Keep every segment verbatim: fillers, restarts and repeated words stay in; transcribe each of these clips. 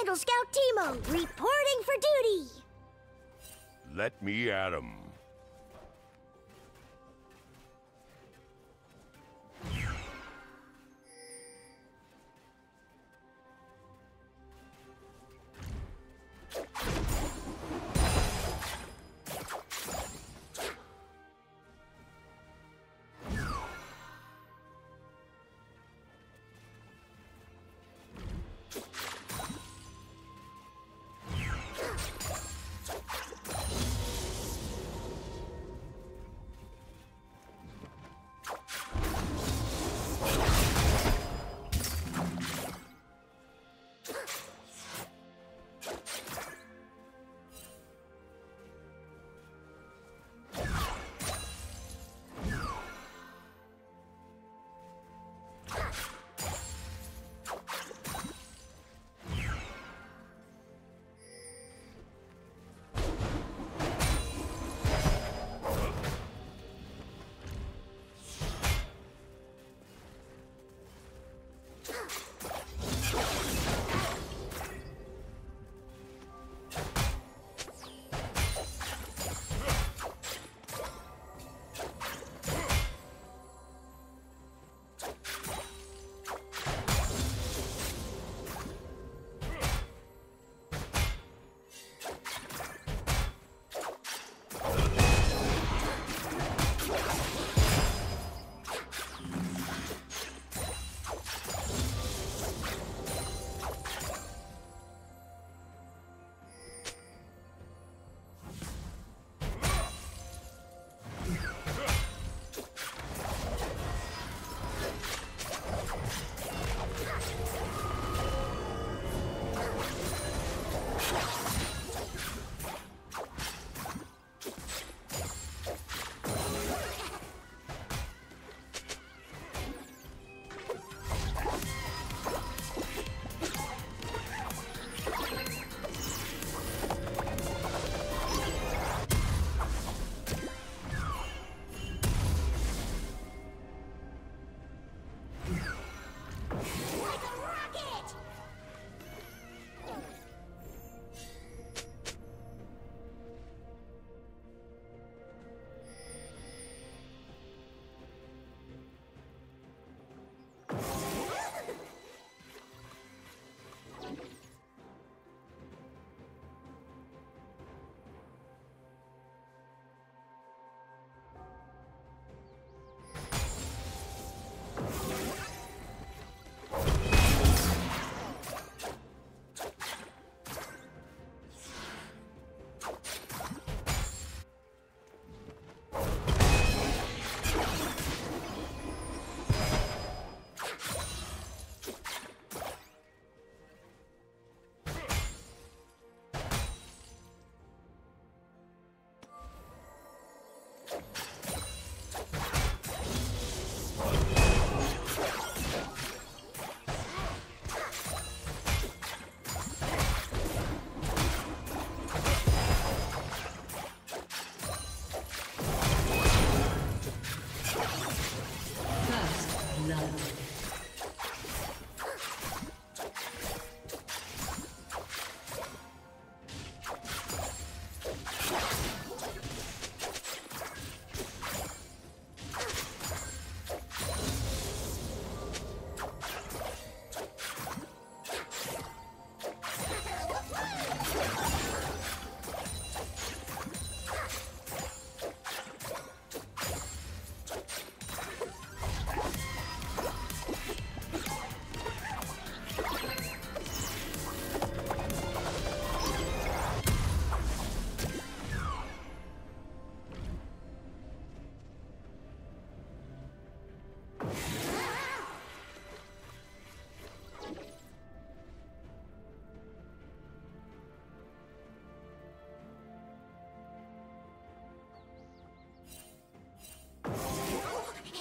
Commander Scout Timo, reporting for duty. Let me at him.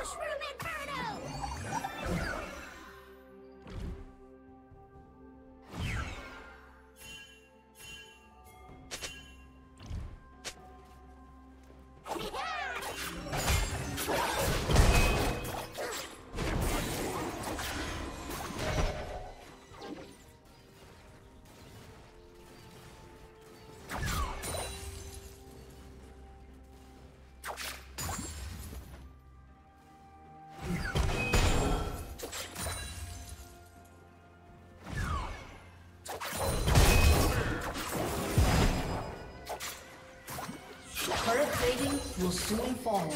Shroom Inferno! Will soon fall.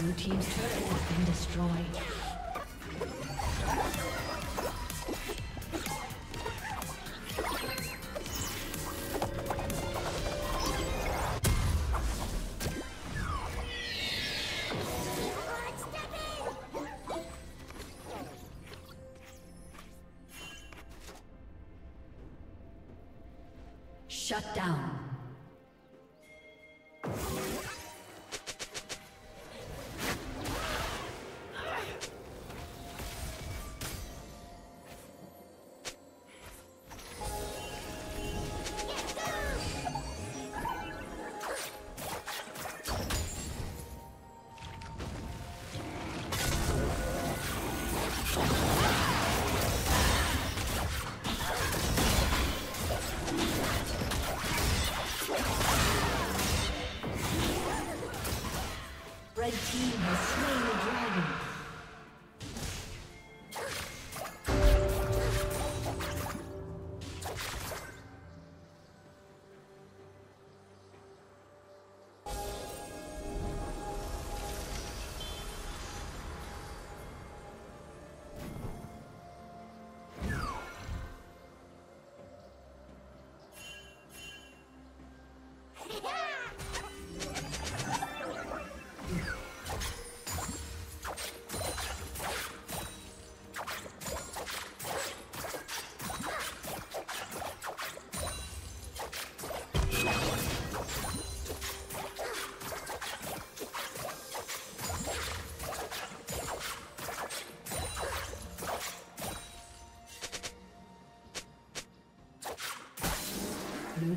Blue team's turret has been destroyed. Come on, step in! Shut down. The team has slain the dragon. Blue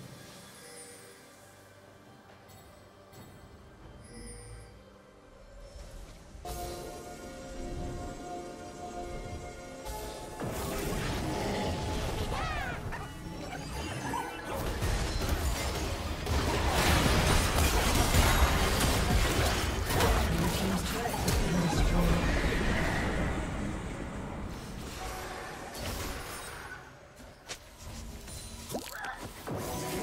Yeah.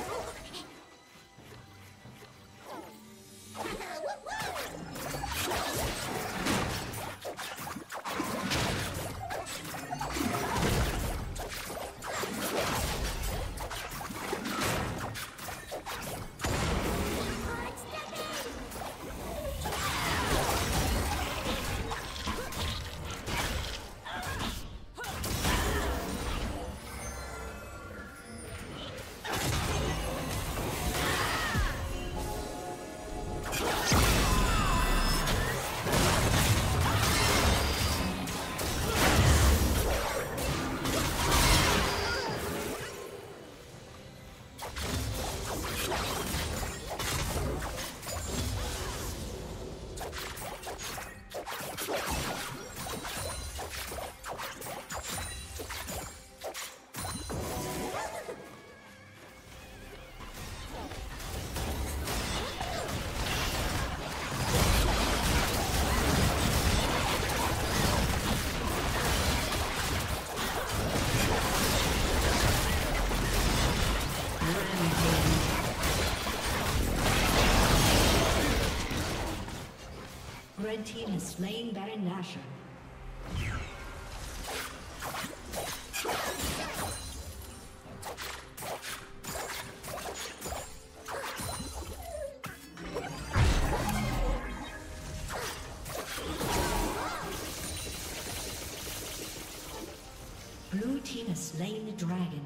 Red team has slain Baron Nashor. Blue team has slain the dragon.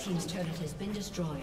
Team's turret has been destroyed.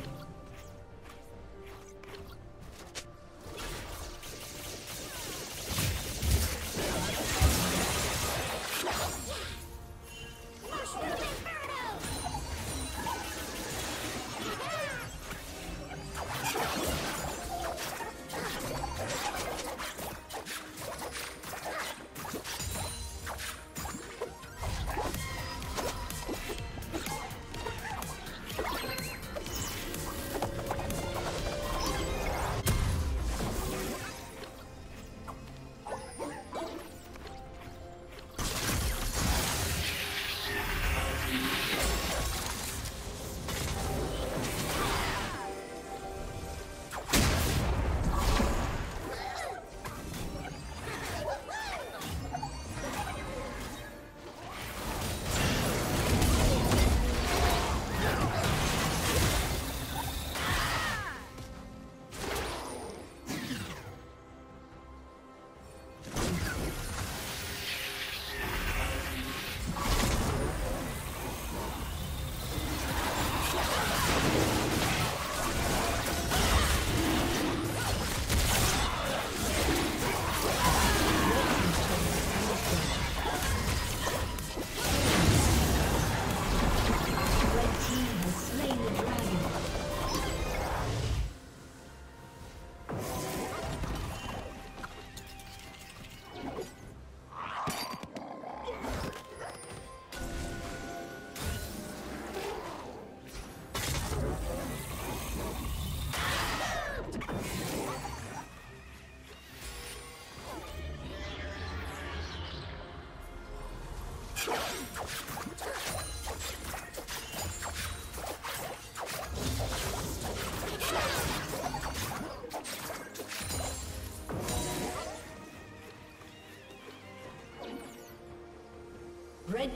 Red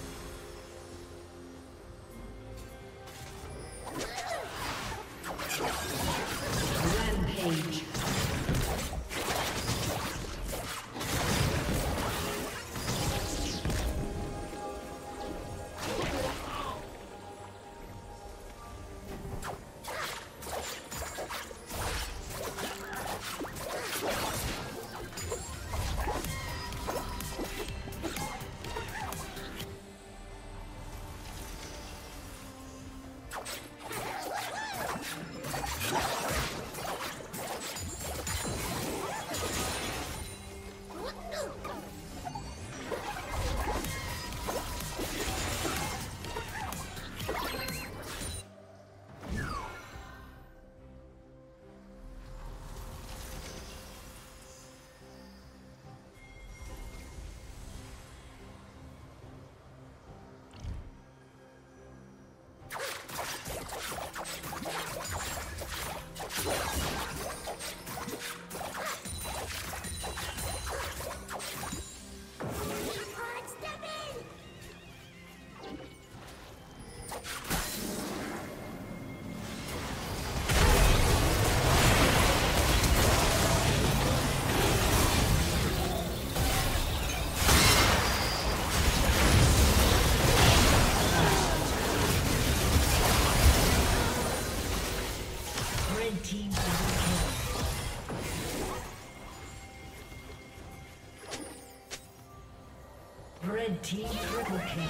Red team triple kill.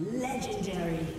Legendary. Legendary.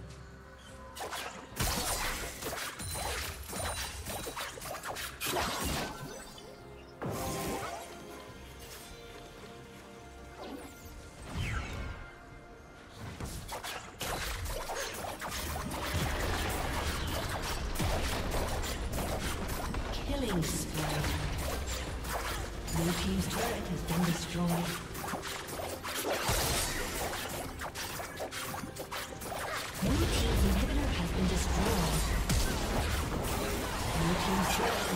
Blue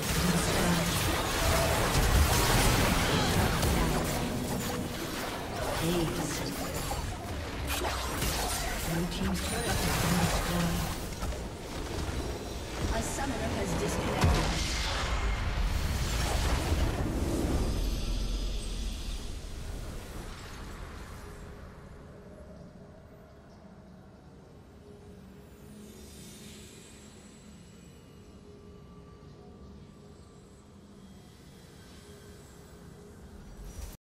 team's turret.